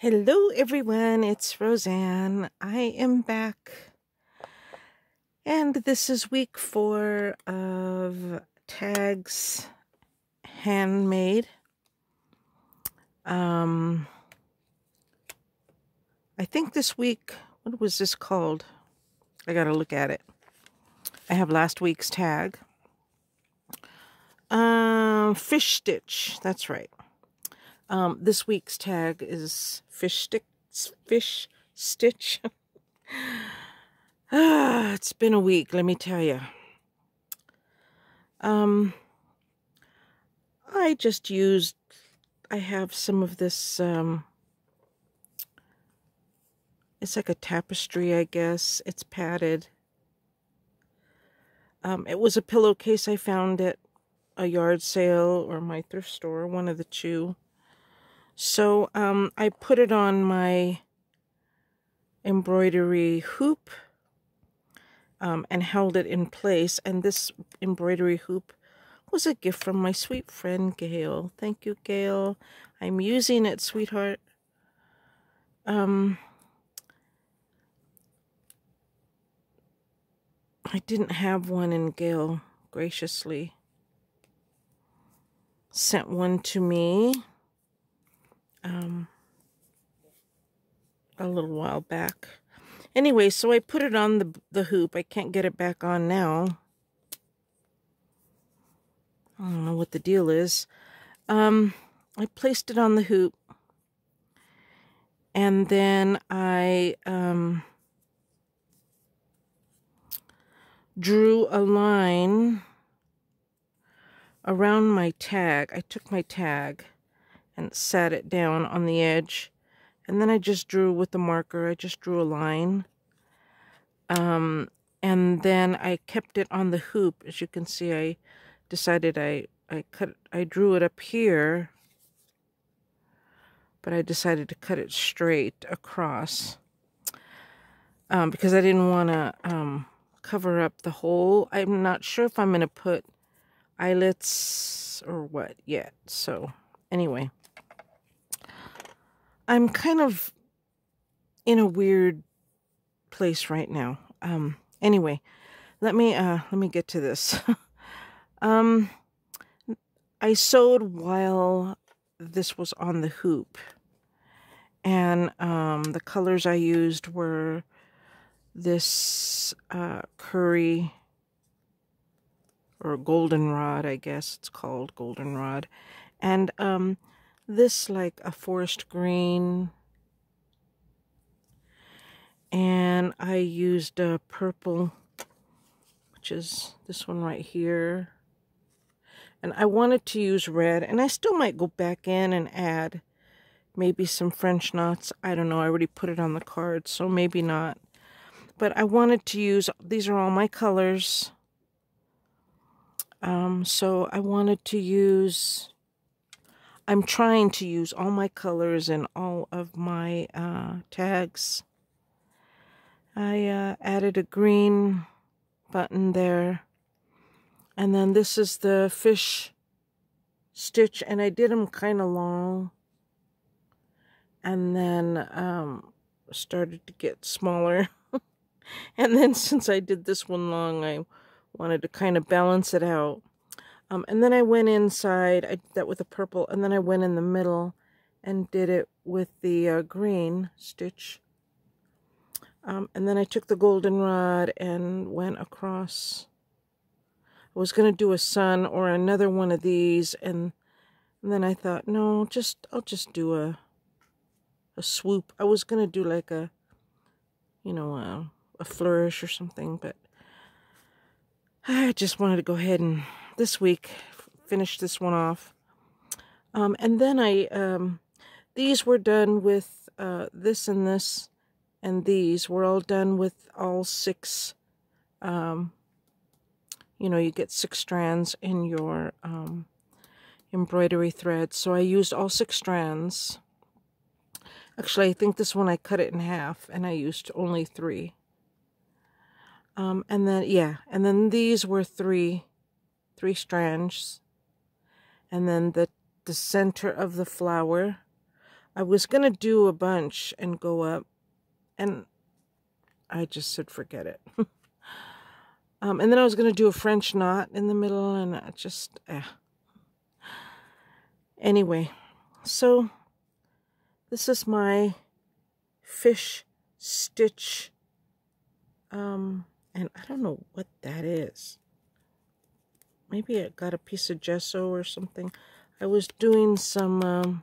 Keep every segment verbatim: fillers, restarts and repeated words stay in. Hello everyone, it's Roseanne. I am back, and this is week four of tags handmade. Um, I think this week, what was this called? I gotta look at it. I have last week's tag. Um, fish stitch, that's right. Um, this week's tag is fish sticks, fish stitch. ah, it's been a week, let me tell you. Um, I just used, I have some of this, um, it's like a tapestry, I guess. It's padded. Um, it was a pillowcase I found at a yard sale or my thrift store, one of the two. So um, I put it on my embroidery hoop um, and held it in place. And this embroidery hoop was a gift from my sweet friend, Gail. Thank you, Gail. I'm using it, sweetheart. Um, I didn't have one, and Gail graciously sent one to me. Um, a little while back. Anyway, so I put it on the, the hoop. I can't get it back on now. I don't know what the deal is. Um, I placed it on the hoop. And then I um, drew a line around my tag. I took my tag and sat it down on the edge, and then I just drew with the marker. I just drew a line, um, and then I kept it on the hoop. As you can see, I decided I I cut I drew it up here, but I decided to cut it straight across um, because I didn't want to um, cover up the hole. I'm not sure if I'm gonna put eyelets or what yet. So anyway. I'm kind of in a weird place right now. Um, anyway, let me uh, let me get to this. um, I sewed while this was on the hoop, and um, the colors I used were this uh, curry or goldenrod, I guess it's called goldenrod, and um, this like a forest green, and I used a purple, which is this one right here, and I wanted to use red, and I still might go back in and add maybe some French knots. I don't know, I already put it on the card, so maybe not, but I wanted to use, these are all my colors, um, so I wanted to use, I'm trying to use all my colors and all of my uh, tags. I uh, added a green button there. And then this is the fish stitch, and I did them kind of long. And then um, started to get smaller. And then since I did this one long, I wanted to kind of balance it out. Um, and then I went inside, I did that with the purple, and then I went in the middle and did it with the uh, green stitch. Um, and then I took the goldenrod and went across. I was going to do a sun or another one of these, and, and then I thought, no, just I'll just do a a swoop. I was going to do like a, you know, a, a flourish or something, but I just wanted to go ahead and this week finish this one off, um, and then I um, these were done with uh, this and this, and these were all done with all six. Um, you know, you get six strands in your um, embroidery thread, so I used all six strands. Actually, I think this one I cut it in half, and I used only three. Um, and then yeah, and then these were three. three strands, and then the the center of the flower I was going to do a bunch and go up, and I just said, forget it. um, and then I was going to do a French knot in the middle, and I just, eh. Anyway, so this is my fish stitch, um, and I don't know what that is. Maybe I got a piece of gesso or something. I was doing some, um,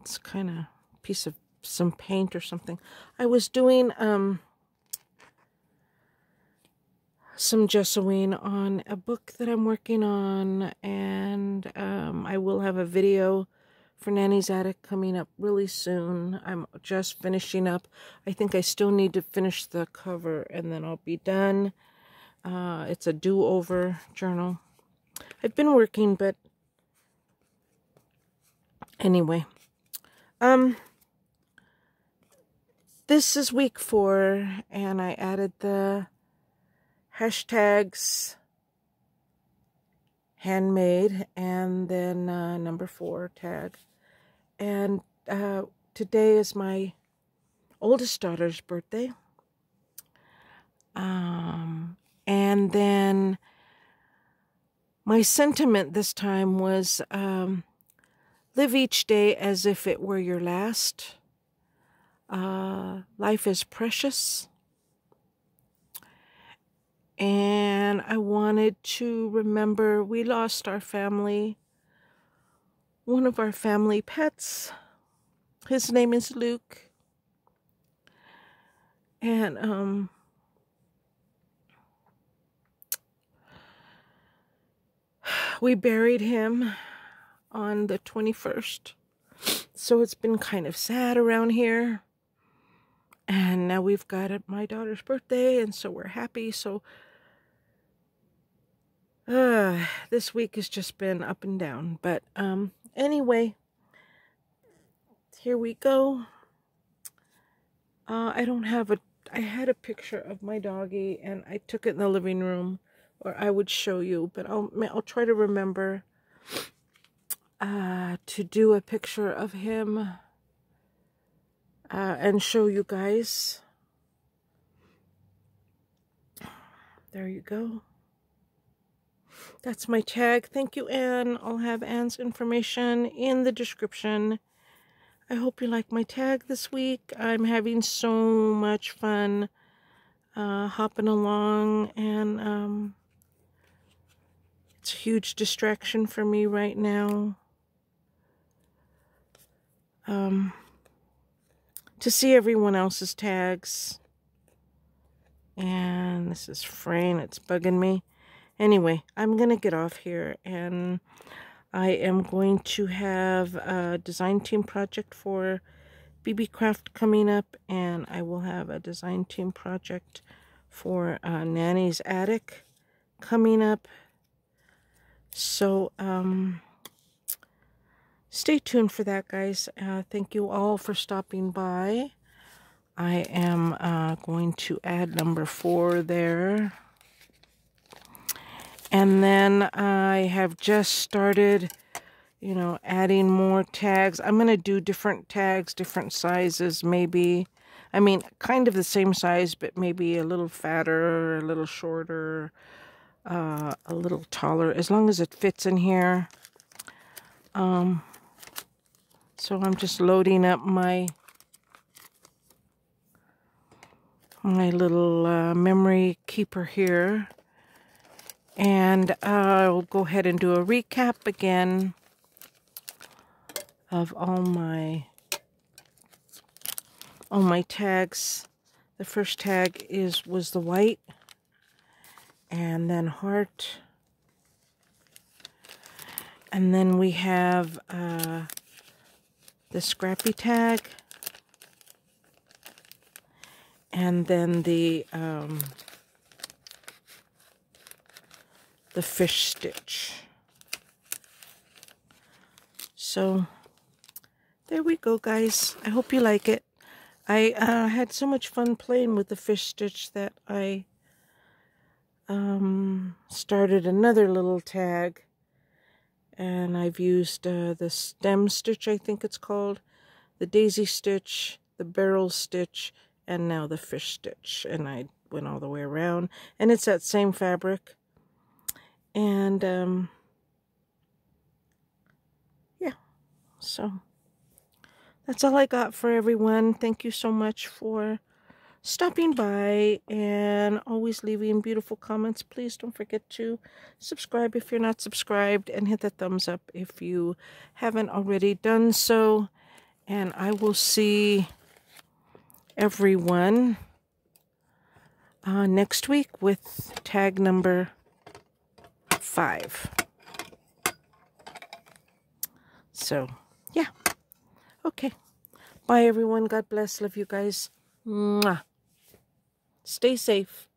it's kind of piece of some paint or something. I was doing um, some gessoing on a book that I'm working on, and um, I will have a video for Nanny's Attic coming up really soon. I'm just finishing up. I think I still need to finish the cover, and then I'll be done. Uh, it's a do-over journal. I've been working, but anyway. Um, this is week four, and I added the hashtags handmade and then uh, number four tag. And uh, today is my oldest daughter's birthday. Um, and then my sentiment this time was... Um, Live each day as if it were your last. Uh, life is precious. And I wanted to remember we lost our family, one of our family pets. His name is Luke. And um, we buried him on the twenty-first. So it's been kind of sad around here. And now we've got my daughter's birthday, and so we're happy. So uh, this week has just been up and down. But um, anyway, here we go. Uh, I don't have a, I had a picture of my doggie, and I took it in the living room, or I would show you, but I'll, I'll try to remember Uh, to do a picture of him uh, and show you guys. There you go. That's my tag. Thank you, Anne. I'll have Anne's information in the description. I hope you like my tag this week. I'm having so much fun uh, hopping along, and um, it's a huge distraction for me right now. Um, to see everyone else's tags. And this is fraying, it's bugging me. Anyway, I'm going to get off here, and I am going to have a design team project for B B Craft coming up, and I will have a design team project for uh, Nanny's Attic coming up. So, um... stay tuned for that, guys. Uh, thank you all for stopping by. I am uh, going to add number four there. And then I have just started, you know, adding more tags. I'm going to do different tags, different sizes, maybe. I mean, kind of the same size, but maybe a little fatter, a little shorter, uh, a little taller, as long as it fits in here. Um... So I'm just loading up my my little uh, memory keeper here, and uh, I'll go ahead and do a recap again of all my all my tags. The first tag is was the white, and then heart, and then we have. Uh, The scrappy tag, and then the um, the fish stitch. So there we go, guys. I hope you like it. I uh, had so much fun playing with the fish stitch that I um, started another little tag, and I've used uh, the stem stitch, I think it's called, the daisy stitch, the barrel stitch, and now the fish stitch, and I went all the way around, and it's that same fabric. And um, yeah, so that's all I got for everyone. Thank you so much for stopping by and always leaving beautiful comments. Please don't forget to subscribe if you're not subscribed, and hit that thumbs up if you haven't already done so. And I will see everyone uh, next week with tag number five. So, yeah. Okay. Bye, everyone. God bless. Love you guys. Mwah. Stay safe.